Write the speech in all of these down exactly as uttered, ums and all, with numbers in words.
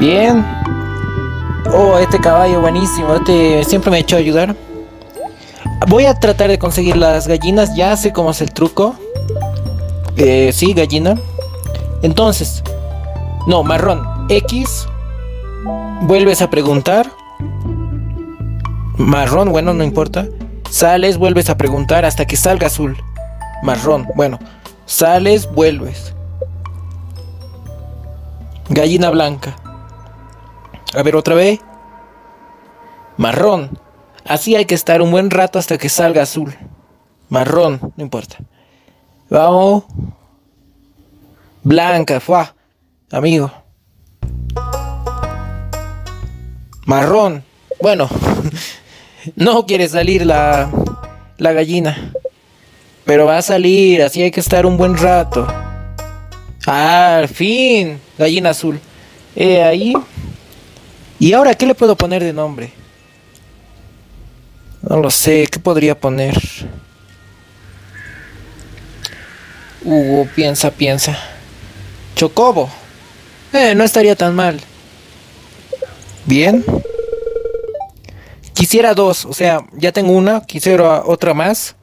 Bien. Oh, este caballo buenísimo. Este siempre me ha hecho ayudar. Voy a tratar de conseguir las gallinas. Ya sé cómo es el truco. Eh, sí, gallina. Entonces, no, marrón. X. Vuelves a preguntar. Marrón, bueno, no importa. Sales, vuelves a preguntar hasta que salga azul. Marrón, bueno. Sales, vuelves. Gallina blanca. A ver, otra vez. Marrón. Así hay que estar un buen rato hasta que salga azul. Marrón, no importa. Vamos. Blanca, fuá. Amigo. Marrón. Bueno. No quiere salir la, la gallina. Pero va a salir, así hay que estar un buen rato. Ah, al fin. Gallina azul. Eh, ahí. ¿Y ahora qué le puedo poner de nombre? No lo sé, ¿qué podría poner? Hugo, uh, piensa, piensa. Chocobo. Eh, no estaría tan mal. Bien. Quisiera dos, o sea, ya tengo una. Quisiera otra más.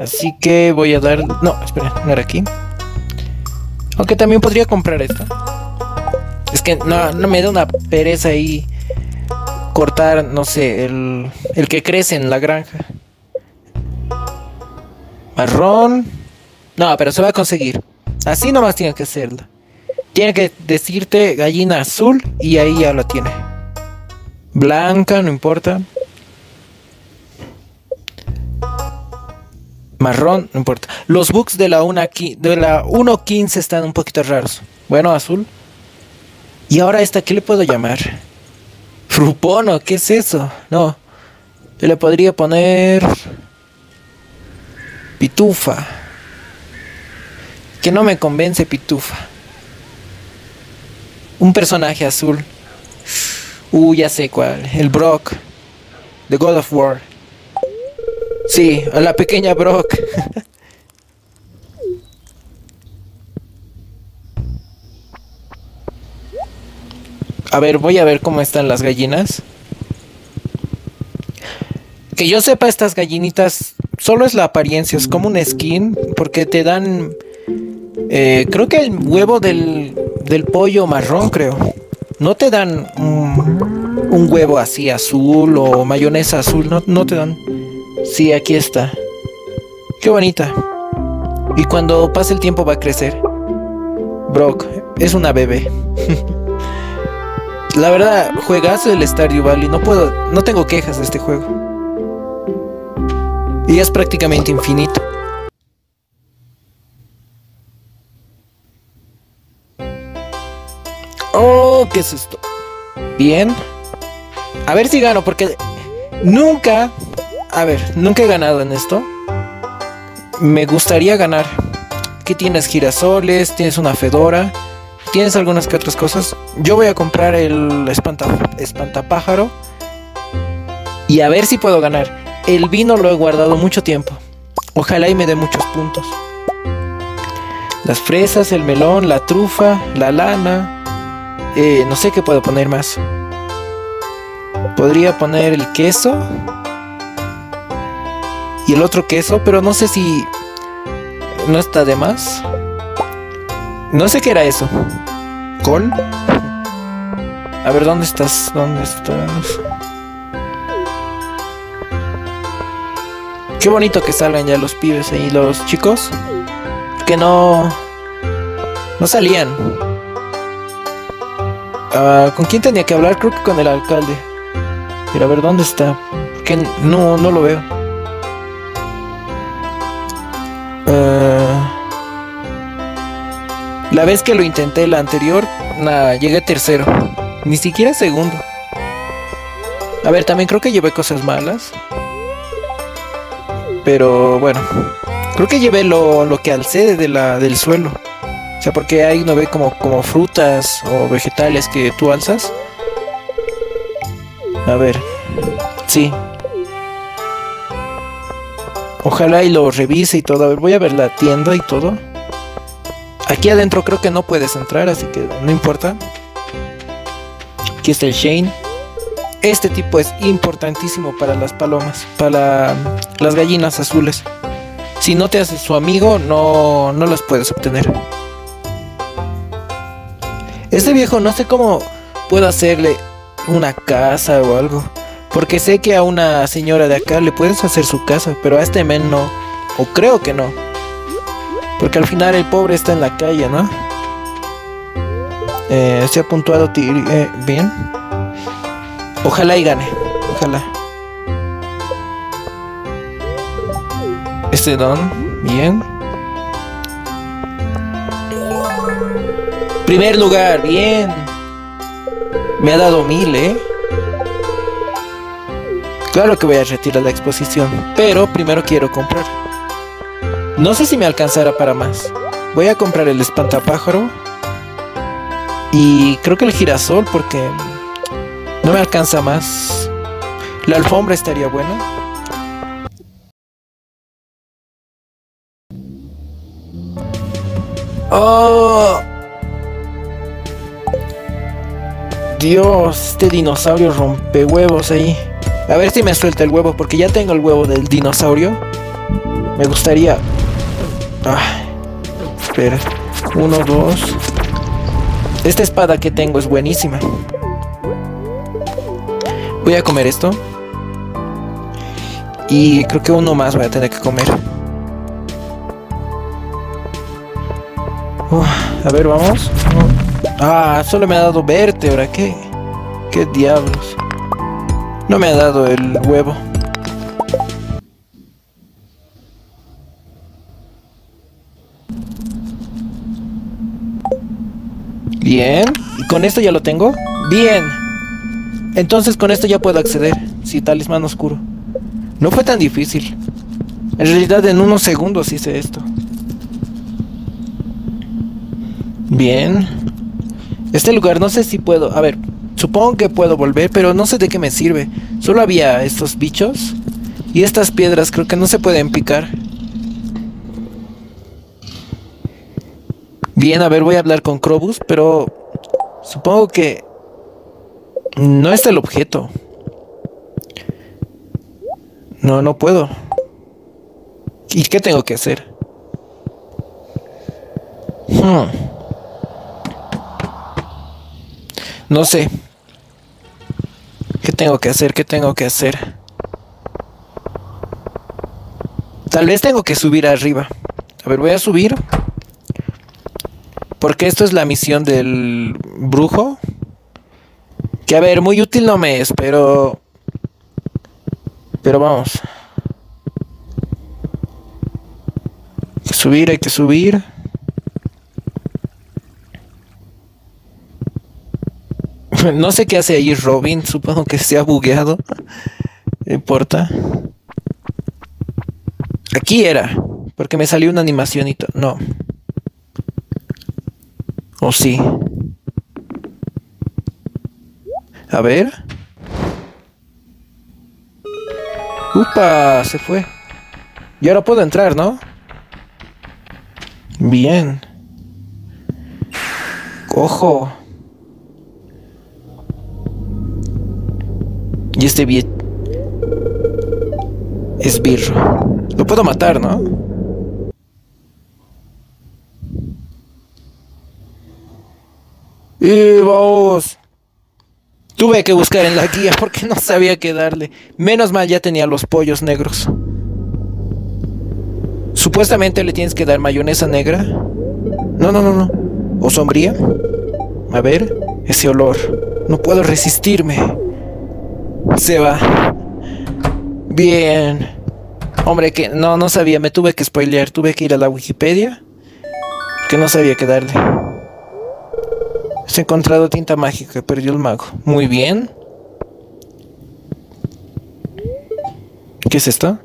Así que voy a dar... No, espera, no era aquí. Aunque también podría comprar esta. Es que no, no me da una pereza ahí cortar, no sé, el, el que crece en la granja. Marrón. No, pero se va a conseguir. Así nomás tiene que hacerla. Tiene que decirte gallina azul y ahí ya lo tiene. Blanca, no importa. Marrón, no importa. Los bugs de la uno punto quince están un poquito raros. Bueno, azul. Y ahora esta, ¿qué le puedo llamar? Frupono, ¿qué es eso? No. Yo le podría poner... Pitufa. Que no me convence Pitufa. Un personaje azul. Uh, ya sé cuál. El Broc. The God of War. Sí, a la pequeña Broc. A ver, voy a ver cómo están las gallinas. Que yo sepa, estas gallinitas solo es la apariencia, es como un skin, porque te dan... Eh, creo que el huevo del, del pollo marrón, creo. No te dan un, un huevo así azul o mayonesa azul, no, no te dan. Sí, aquí está. Qué bonita. Y cuando pase el tiempo va a crecer. Broc, es una bebé. La verdad, juegazo el Stardew Valley. No puedo, no tengo quejas de este juego. Y es prácticamente infinito. Oh, ¿qué es esto? Bien. A ver si gano, porque nunca... A ver, nunca he ganado en esto. Me gustaría ganar. Aquí tienes girasoles, tienes una fedora... Tienes algunas que otras cosas. Yo voy a comprar el espanta, espantapájaro. Y a ver si puedo ganar. El vino lo he guardado mucho tiempo. Ojalá y me dé muchos puntos. Las fresas, el melón, la trufa, la lana. Eh, no sé qué puedo poner más. Podría poner el queso. Y el otro queso, pero no sé si... No está de más. No sé qué era eso. ¿Col? A ver, ¿dónde estás? ¿Dónde estás? Qué bonito que salgan ya los pibes ahí, los chicos. Que no... No salían. Uh, ¿Con quién tenía que hablar? Creo que con el alcalde. Pero a ver, ¿dónde está? Que no, no lo veo. La vez que lo intenté, la anterior, nada, llegué tercero. Ni siquiera segundo. A ver, también creo que llevé cosas malas. Pero bueno, creo que llevé lo, lo que alcé de la, del suelo. O sea, porque ahí no ve como, como frutas o vegetales que tú alzas. A ver, sí. Ojalá y lo revise y todo. A ver, voy a ver la tienda y todo. Aquí adentro creo que no puedes entrar, así que no importa. Aquí está el Shane. Este tipo es importantísimo para las palomas, para las gallinas azules. Si no te haces su amigo, no, no las puedes obtener. Este viejo no sé cómo puedo hacerle una casa o algo, porque sé que a una señora de acá le puedes hacer su casa, pero a este men no, o creo que no, porque al final el pobre está en la calle, ¿no? Eh, se ha puntuado eh, bien. Ojalá y gane, ojalá. Este don, bien. Primer lugar, bien. Me ha dado mil, ¿eh? Claro que voy a retirar la exposición, pero primero quiero comprar. No sé si me alcanzará para más. Voy a comprar el espantapájaro y creo que el girasol, porque no me alcanza más. La alfombra estaría buena. ¡Oh! Dios, este dinosaurio rompe huevos ahí. A ver si me suelta el huevo, porque ya tengo el huevo del dinosaurio. Me gustaría... Ah, espera. Uno, dos... Esta espada que tengo es buenísima. Voy a comer esto. Y creo que uno más voy a tener que comer. Uh, a ver, vamos. Uh, ah, solo me ha dado vértebra. ¿Qué? ¿Qué diablos? No me ha dado el huevo. Bien. ¿Y con esto ya lo tengo? Bien. Entonces con esto ya puedo acceder. Sí, talismán oscuro. No fue tan difícil. En realidad en unos segundos hice esto. Bien. Este lugar no sé si puedo... A ver, supongo que puedo volver, pero no sé de qué me sirve. Solo había estos bichos. Y estas piedras creo que no se pueden picar. Bien, a ver, voy a hablar con Krobus, pero... Supongo que... No está el objeto. No, no puedo. ¿Y qué tengo que hacer? Hmm. No sé. ¿Qué tengo que hacer? ¿Qué tengo que hacer? Tal vez tengo que subir arriba. A ver, voy a subir. Porque esto es la misión del brujo. Que a ver, muy útil no me es, pero... Pero vamos. Hay que subir, hay que subir. No sé qué hace ahí Robin, supongo que se ha bugueado. No importa. Aquí era, porque me salió una animación y todo. No. O sí. A ver. Upa, se fue. Y ahora puedo entrar, ¿no? Bien. Ojo. Y este bien... Es birro. Lo puedo matar, ¿no? ¡Y vamos! Tuve que buscar en la guía porque no sabía qué darle. Menos mal ya tenía los pollos negros. Supuestamente le tienes que dar mayonesa negra. No, no, no, no. ¿O sombría? A ver, ese olor. No puedo resistirme. Se va. Bien. Hombre, que no, no sabía. Me tuve que spoilear. Tuve que ir a la Wikipedia. Que no sabía qué darle. Se ha encontrado tinta mágica, perdió el mago. Muy bien. ¿Qué es esto?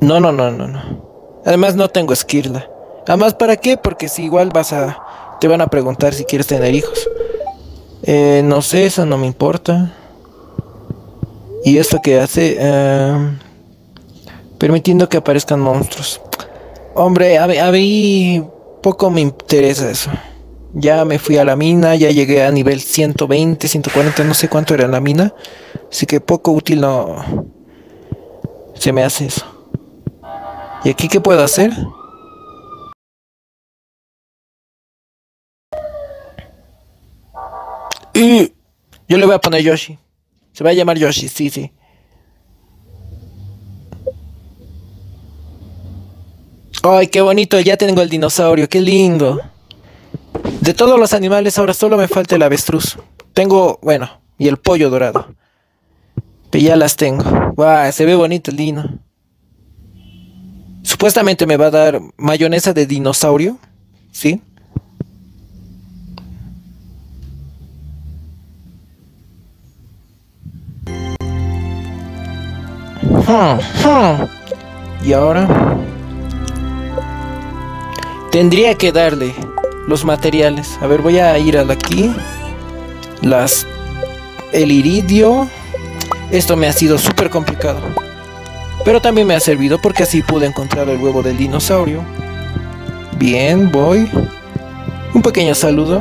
No, no, no, no, no. Además no tengo esquirla. Además, ¿para qué? Porque si igual vas a... Te van a preguntar si quieres tener hijos. Eh, no sé, eso no me importa. ¿Y esto qué hace? Eh, permitiendo que aparezcan monstruos. Hombre, a mí poco me interesa eso. Ya me fui a la mina, ya llegué a nivel ciento veinte, ciento cuarenta, no sé cuánto era la mina. Así que poco útil no... se me hace eso. ¿Y aquí qué puedo hacer? Y yo le voy a poner Yoshi. Se va a llamar Yoshi, sí, sí. Ay, qué bonito, ya tengo el dinosaurio, qué lindo. De todos los animales ahora solo me falta el avestruz. Tengo, bueno, y el pollo dorado. Pero ya las tengo. Guau, wow, se ve bonito el dino. Supuestamente me va a dar mayonesa de dinosaurio, ¿sí? Y ahora tendría que darle los materiales. A ver, voy a ir a aquí. Las... el iridio. Esto me ha sido súper complicado, pero también me ha servido porque así pude encontrar el huevo del dinosaurio. Bien, voy. Un pequeño saludo.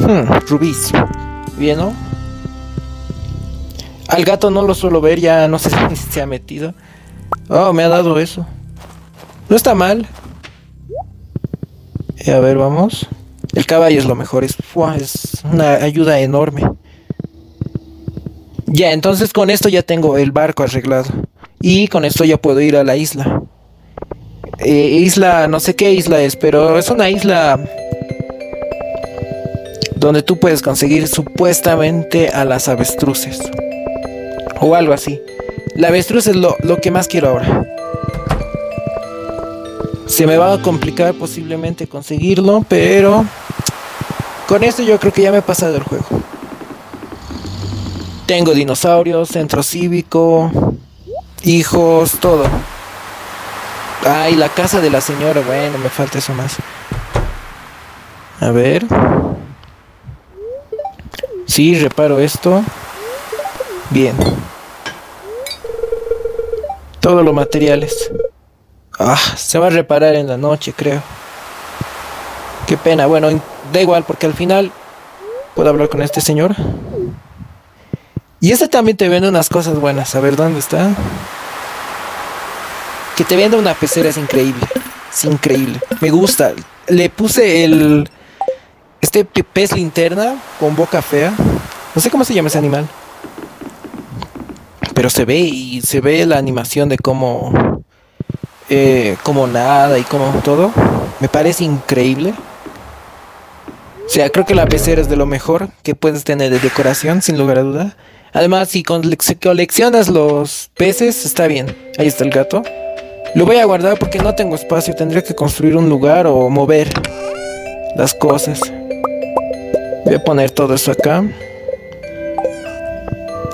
hmm, Rubis. Bien, ¿no? Al gato no lo suelo ver, ya no sé si se ha metido. Oh, me ha dado eso. No está mal. Eh, a ver, vamos. El caballo es lo mejor, es, es una ayuda enorme. Ya, entonces con esto ya tengo el barco arreglado. Y con esto ya puedo ir a la isla. Eh, isla, no sé qué isla es, pero es una isla... donde tú puedes conseguir supuestamente a las avestruces. O algo así. La avestruz es lo, lo que más quiero ahora. Se me va a complicar posiblemente conseguirlo, pero con esto yo creo que ya me he pasado el juego. Tengo dinosaurios, centro cívico, hijos, todo. Ay, ah, la casa de la señora, bueno, me falta eso más. A ver. Sí, reparo esto. Bien. Todos los materiales. Ah, se va a reparar en la noche, creo. Qué pena, bueno, da igual porque al final puedo hablar con este señor. Y este también te vende unas cosas buenas, a ver dónde está. Que te venda una pecera es increíble. Es increíble, me gusta. Le puse el... este pez linterna con boca fea. No sé cómo se llama ese animal, pero se ve y se ve la animación de cómo eh, como nada y como todo. Me parece increíble. O sea, creo que la pecera es de lo mejor que puedes tener de decoración, sin lugar a duda. Además, si coleccionas los peces, está bien. Ahí está el gato. Lo voy a guardar porque no tengo espacio. Tendría que construir un lugar o mover las cosas. Voy a poner todo eso acá.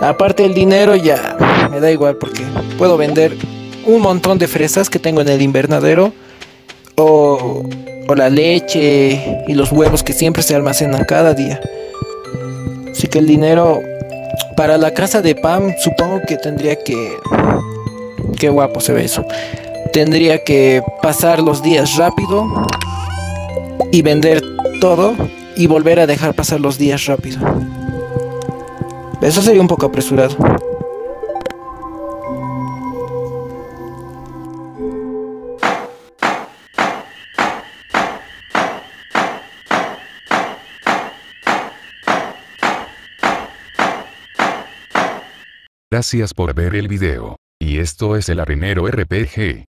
Aparte el dinero ya me da igual porque puedo vender un montón de fresas que tengo en el invernadero. O, o la leche y los huevos que siempre se almacenan cada día. Así que el dinero para la casa de Pam supongo que tendría que... Qué guapo se ve eso. Tendría que pasar los días rápido y vender todo y volver a dejar pasar los días rápido. Eso sería un poco apresurado. Gracias por ver el video. Y esto es El Arenero R P G.